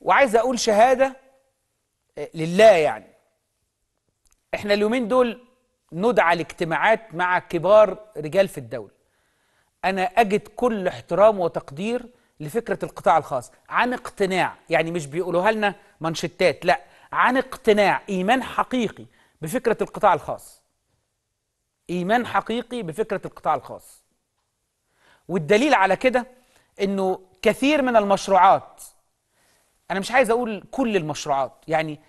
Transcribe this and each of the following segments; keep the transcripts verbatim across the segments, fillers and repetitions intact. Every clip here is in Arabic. وعايز اقول شهاده لله. يعني احنا اليومين دول ندعى لاجتماعات مع كبار رجال في الدوله. انا اجد كل احترام وتقدير لفكره القطاع الخاص عن اقتناع، يعني مش بيقولوها لنا منشتات، لا، عن اقتناع، ايمان حقيقي بفكره القطاع الخاص. ايمان حقيقي بفكره القطاع الخاص. والدليل على كده انه كثير من المشروعات، انا مش عايز اقول كل المشروعات، يعني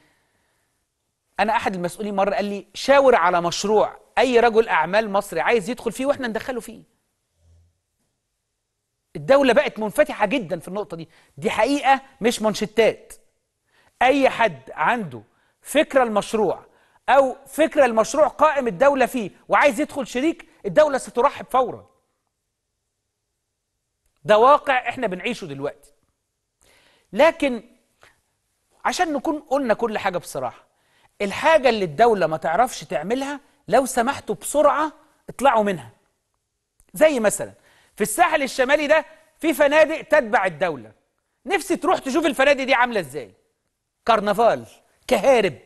انا احد المسؤولين مره قال لي شاور على مشروع اي رجل اعمال مصري عايز يدخل فيه واحنا ندخله فيه. الدوله بقت منفتحه جدا في النقطه دي، دي حقيقه مش منشتات. اي حد عنده فكره المشروع او فكره المشروع قائم الدوله فيه وعايز يدخل شريك، الدوله سترحب فورا. ده واقع احنا بنعيشه دلوقتي. لكن عشان نكون قلنا كل حاجه بصراحه، الحاجه اللي الدوله ما تعرفش تعملها لو سمحتوا بسرعه اطلعوا منها. زي مثلا في الساحل الشمالي ده في فنادق تتبع الدوله، نفسي تروح تشوف الفنادق دي عامله ازاي. كرنفال، كهارب،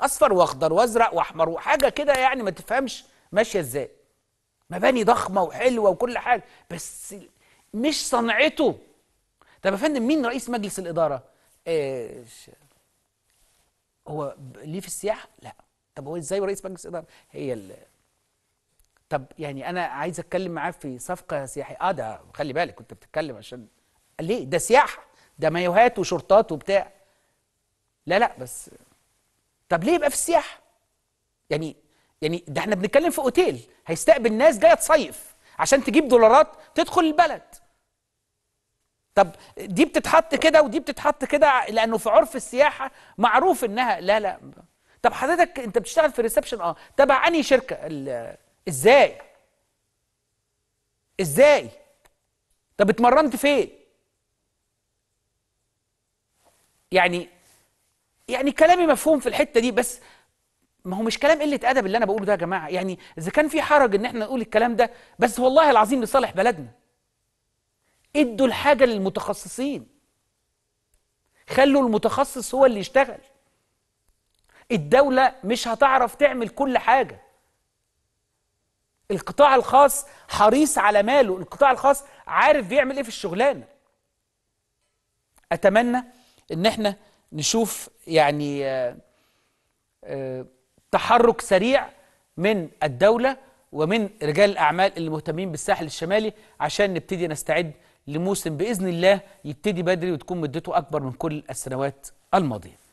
اصفر واخضر وازرق واحمر وحاجه كده، يعني ما تفهمش ماشيه ازاي. مباني ضخمه وحلوه وكل حاجه، بس مش صنعته. طب يا فندم مين رئيس مجلس الاداره؟ إيه هو ليه في السياحه؟ لا. طب هو ازاي رئيس مجلس الاداره؟ هي ال... طب يعني انا عايز اتكلم معاه في صفقه سياحيه. اه ده خلي بالك كنت بتتكلم عشان ليه؟ ده سياحه، ده مايوهات وشورتات وبتاع. لا لا بس طب ليه يبقى في السياحه؟ يعني يعني ده احنا بنتكلم في اوتيل هيستقبل ناس جايه تصيف عشان تجيب دولارات تدخل البلد. طب دي بتتحط كده ودي بتتحط كده لانه في عرف السياحه معروف انها لا لا. طب حضرتك انت بتشتغل في ريسبشن اه تبع انهي شركه؟ ازاي؟ ازاي؟ طب اتمرنت فين؟ يعني يعني كلامي مفهوم في الحته دي، بس ما هو مش كلام قله ادب اللي انا بقوله ده يا جماعه. يعني اذا كان في حرج ان احنا نقول الكلام ده، بس والله العظيم لصالح بلدنا. ادوا الحاجه للمتخصصين، خلوا المتخصص هو اللي يشتغل. الدوله مش هتعرف تعمل كل حاجه. القطاع الخاص حريص على ماله، القطاع الخاص عارف بيعمل ايه في الشغلانه. اتمنى ان احنا نشوف يعني آآ آآ تحرك سريع من الدولة ومن رجال الأعمال اللي مهتمين بالساحل الشمالي عشان نبتدي نستعد لموسم بإذن الله يبتدي بدري وتكون مدته أكبر من كل السنوات الماضية.